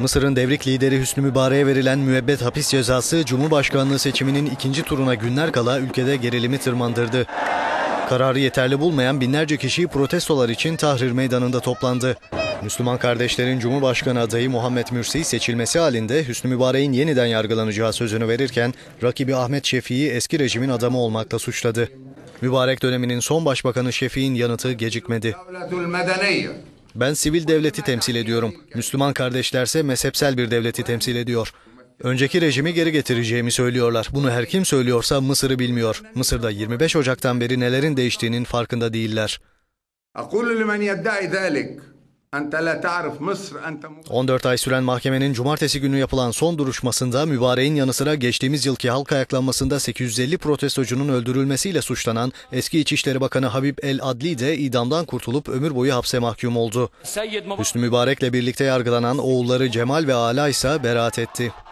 Mısır'ın devrik lideri Hüsnü Mübarek'e verilen müebbet hapis cezası Cumhurbaşkanlığı seçiminin ikinci turuna günler kala ülkede gerilimi tırmandırdı. Kararı yeterli bulmayan binlerce kişi protestolar için Tahrir Meydanı'nda toplandı. Müslüman Kardeşler'in Cumhurbaşkanı adayı Muhammed Mürsi seçilmesi halinde Hüsnü Mübarek'in yeniden yargılanacağı sözünü verirken rakibi Ahmed Şefik'i eski rejimin adamı olmakla suçladı. Mübarek döneminin son başbakanı Şefik'in yanıtı gecikmedi. Ben sivil devleti temsil ediyorum. Müslüman Kardeşlerse mezhepsel bir devleti temsil ediyor. Önceki rejimi geri getireceğimi söylüyorlar. Bunu her kim söylüyorsa Mısır'ı bilmiyor. Mısır'da 25 Ocak'tan beri nelerin değiştiğinin farkında değiller. 14 ay süren mahkemenin cumartesi günü yapılan son duruşmasında Mübarek'in yanı sıra geçtiğimiz yılki halk ayaklanmasında 850 protestocunun öldürülmesiyle suçlanan eski İçişleri Bakanı Habib el-Adli de idamdan kurtulup ömür boyu hapse mahkum oldu. Hüsnü Mübarek'le birlikte yargılanan oğulları Cemal ve Ala ise beraat etti.